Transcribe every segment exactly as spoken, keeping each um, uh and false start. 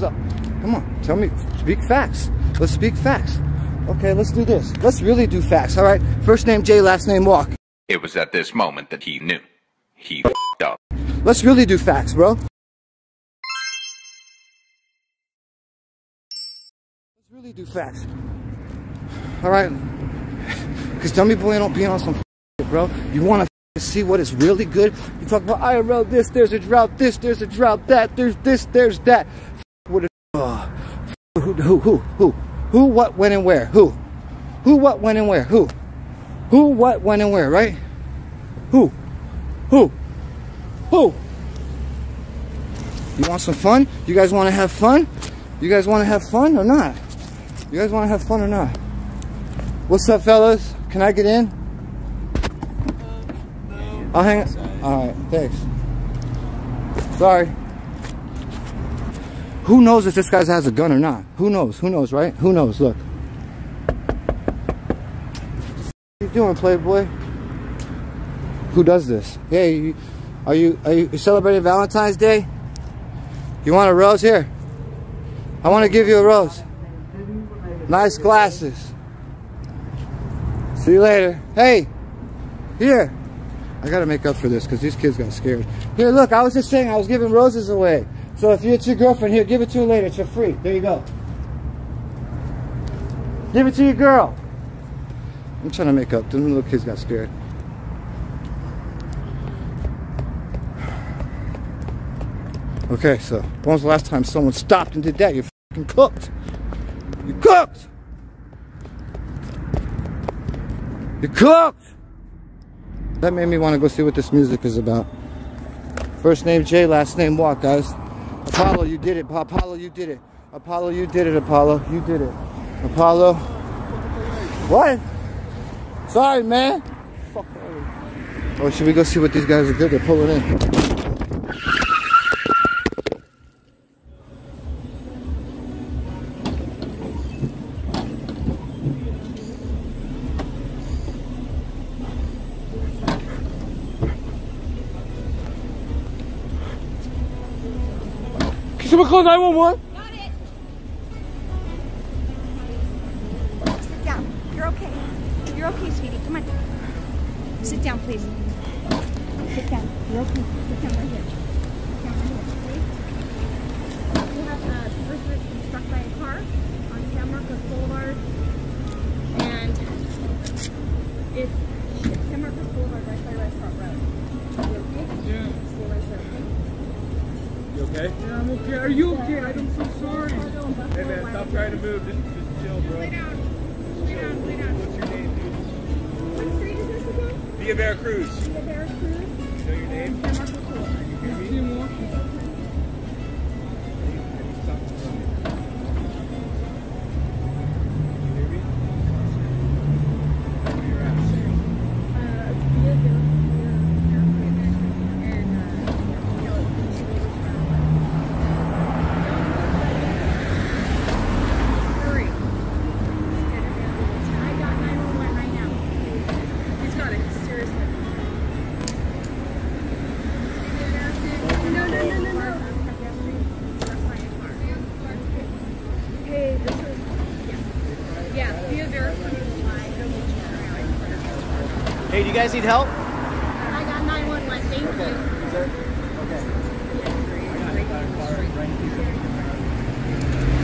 was up. Come on, tell me, speak facts. Let's speak facts. Okay, let's do this. Let's really do facts, all right? First name Jay, last name Walk. It was at this moment that he knew. He f***ed up. Let's really do facts, bro. Let's really do facts. All right? Because dummy boy don't be on some shit, bro. You want to see what is really good. You talk about I R L this, there's a drought, this, there's a drought, that, there's this, there's that. What a, uh, who, who, who, who, who, what, when, and where, who, who, what, when, and where, who, who, what, when, and where, right? Who, who, who? You want some fun? You guys want to have fun? You guys want to have fun or not? You guys want to have fun or not? What's up, fellas? Can I get in? I'll hang up. Alright, thanks. Sorry. Who knows if this guy has a gun or not? Who knows? Who knows, right? Who knows? Look. What you doing, Playboy? Who does this? Hey, are you are you celebrating Valentine's Day? You want a rose? Here. I want to give you a rose. Nice glasses. See you later. Hey. Here. I gotta make up for this because these kids got scared. Here, look, I was just saying I was giving roses away. So if it's your girlfriend, here, give it to her later. It's for free. There you go. Give it to your girl. I'm trying to make up. Them little kids got scared. Okay, so when was the last time someone stopped and did that? You're fucking cooked. You cooked. You cooked. That made me want to go see what this music is about. First name Jay, last name Walk, guys. Apollo, you did it. Apollo, you did it. Apollo, you did it. Apollo, you did it. Apollo. What? Sorry, man. Oh, should we go see what these guys are good? They're pulling in. Someone call nine one one. Got it. Sit down. You're okay. You're okay, sweetie. Come on. Sit down, please. Sit down. You're okay. Sit down right here. Sit down right here, please. You have a person uh, struck by a car on San Marcos Boulevard, and it's San Marcos Boulevard, right by Restaurant Road. You okay? Yeah. Stay right there, okay? You okay? Yeah, I'm okay. Are you okay? I'm so sorry. Hey man, stop trying to move. Just, just chill, bro. Lay down. Lay down, lay down. What's your name, dude? What street is this again? Via Veracruz. Via Veracruz. You know your name? San Marcos Boulevard. You hear me? Hey, do you guys need help? I got nine one one, thank you. Okay. Is there,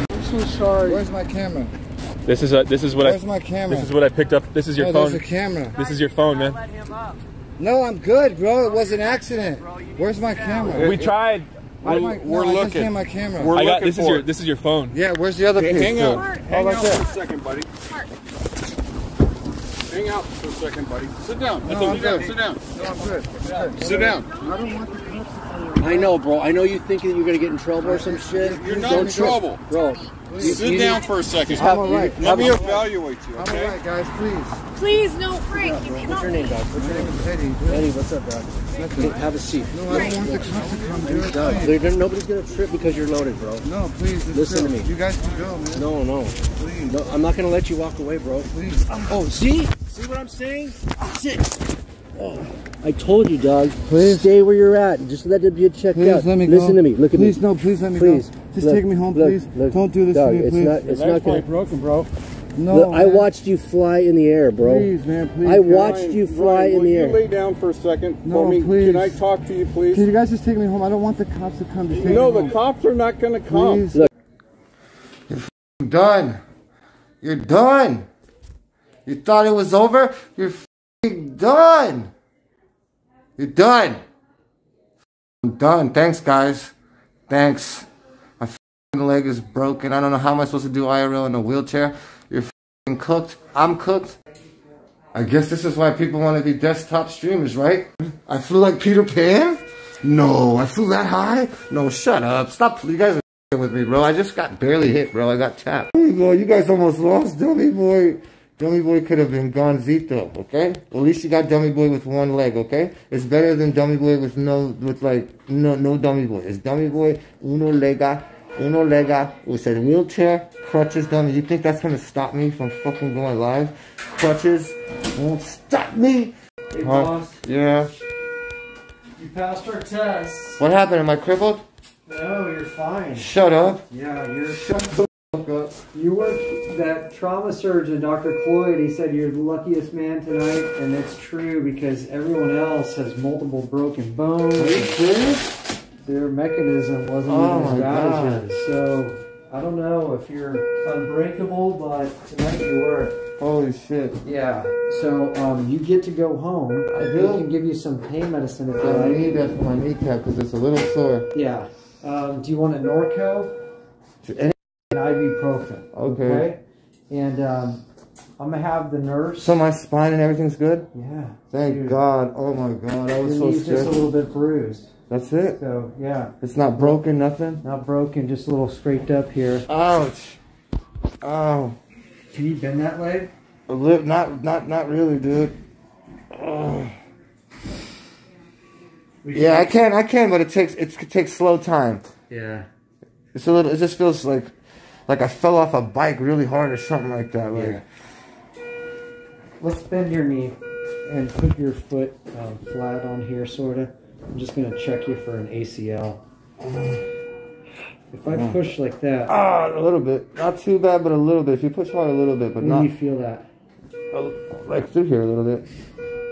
okay. I'm so sorry. Where's my camera? This is a, this is what Where's I Where's my camera? This is what I picked up. This is your no, phone. There's a camera. This is your phone, man. Let him up. No, I'm good, bro. It was an accident. Where's my camera? We tried. I, my, we're no, looking. I just need my camera. We're I got, looking this for is your this is your phone. Yeah, where's the other hey, piece? Hang on. Hang on for a second, buddy. Hang out for a second, buddy. Sit down. That's no, I'm good. Sit down. No, I'm good. Sit, Sit down. down. I don't want the cops to I know, bro. I know you think that you're gonna get in trouble or some shit. You're not don't in trouble, bro. Please. Sit you, down for a second. I'm all right. Let I'm me evaluate right. you. Okay? I'm all right, guys. Please. Please, no, Frank. What's, you what's your name, dog? What's your name? Eddie. Eddie, what's up, dog? Nothing. Have a seat. No, I don't want the cops to come here. Dog, no, nobody's gonna trip because you're loaded, bro. No, please. Listen to me. You guys can go, man. No, no. Please. No, I'm not gonna let you walk away, bro. Please. Oh, see. See what I'm saying? Shit. Oh, I told you, dog. Please. Stay where you're at. Just let it be a check please out. Let me Listen go. to me. Look at please, me. Please, no, please let me please. go. Just look, take me home, look, please. Look, Don't do this dog, to me, please. It's not, it's not gonna... broken, bro. No, look, I watched you fly in the air, bro. Please, man, please. I watched Ryan, you fly Ryan, in the you air. Will you lay down for a second no, for me? Please. Can I talk to you, please? Can you guys just take me home? I don't want the cops to come. To take no, me the home. Cops are not going to come. Please. Look. You're f***ing done. You're done. You thought it was over? You're f***ing done. You're done. I'm done. Thanks, guys. Thanks. My f***ing leg is broken. I don't know how am I supposed to do I R L in a wheelchair. Cooked. I'm cooked. I guess this is why people want to be desktop streamers, right? I flew like Peter Pan? No, I flew that high? No, shut up. Stop. You guys are with me, bro. I just got barely hit, bro. I got tapped. Hey, boy, you guys almost lost. Dummy boy. Dummy boy could have been Gonzito, okay? At least you got dummy boy with one leg, okay? It's better than dummy boy with no, with like, no, no dummy boy. It's dummy boy, uno lega. Uno lega, we said wheelchair, crutches, dummy. You think that's gonna stop me from fucking going live? Crutches won't stop me. Hey, huh? Boss. Yeah. You passed our test. What happened? Am I crippled? No, you're fine. Shut up. Yeah, you're. Shut the fuck up. You were that trauma surgeon, Doctor Cloyd. He said you're the luckiest man tonight, and it's true because everyone else has multiple broken bones. Are you serious? Their mechanism wasn't oh even as bad as yours. So, I don't know if you're unbreakable, but tonight you were. Holy shit. Yeah. So, um, you get to go home. I do. We can give you some pain medicine if you like. I need that for my kneecap because it's a little sore. Yeah. Um, do you want a Norco? An ibuprofen. Okay. Okay? And, um, I'm going to have the nurse. So my spine and everything's good? Yeah. Thank dude. God. Oh my God. I was so scared. Your knee's just a little bit bruised. That's it? So, yeah. It's not broken, nothing? Not broken, just a little scraped up here. Ouch. Ow. Can you bend that leg? A little, not, not, not really, dude. Oh. Yeah, I can, I can, but it takes, it's, it takes slow time. Yeah. It's a little, it just feels like, like I fell off a bike really hard or something like that. Like. Yeah. Let's bend your knee and put your foot um, flat on here, sort of. I'm just going to check you for an A C L. If I push like that. Ah, a little bit. Not too bad, but a little bit. If you push hard a little bit, but not. When do you feel that? Like through here a little bit.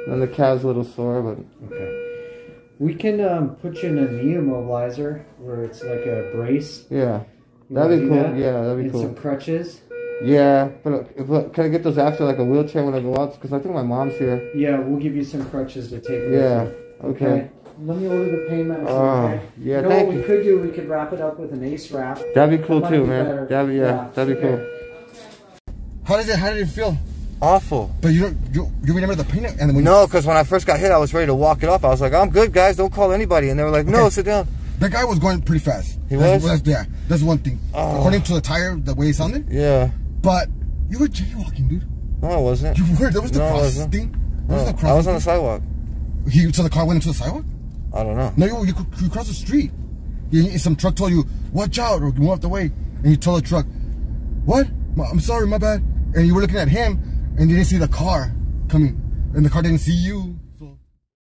And then the calf's a little sore, but. Okay. We can um, put you in a knee immobilizer where it's like a brace. Yeah. You that'd be cool. That? Yeah, that'd be and cool. Some crutches. Yeah, but, but can I get those after like a wheelchair when I go out? Because I think my mom's here. Yeah, we'll give you some crutches to take away. Yeah, okay. okay. Let me order the pain medicine, uh, okay? Yeah, you know thank what we you. could do? We could wrap it up with an ace wrap. That'd be cool that too, be man. Better. That'd be, yeah, yeah, that'd be okay. cool. How did it, how did it feel? Awful. But you you, you remember the pain? And when no, because when I first got hit, I was ready to walk it off. I was like, I'm good, guys. Don't call anybody. And they were like, okay. No, sit down. That guy was going pretty fast. He that's, was? That's, yeah, that's one thing. Oh. According to the tire, the way it sounded. Yeah. But you were jaywalking, dude. No, I wasn't. You were. There was the no, cross thing. There no. was the cross I was on the sidewalk. He, so the car went into the sidewalk? I don't know. No, you, you, you crossed the street. You, some truck told you, watch out, or move off the way. And you told the truck, what? I'm sorry, my bad. And you were looking at him, and you didn't see the car coming. And the car didn't see you.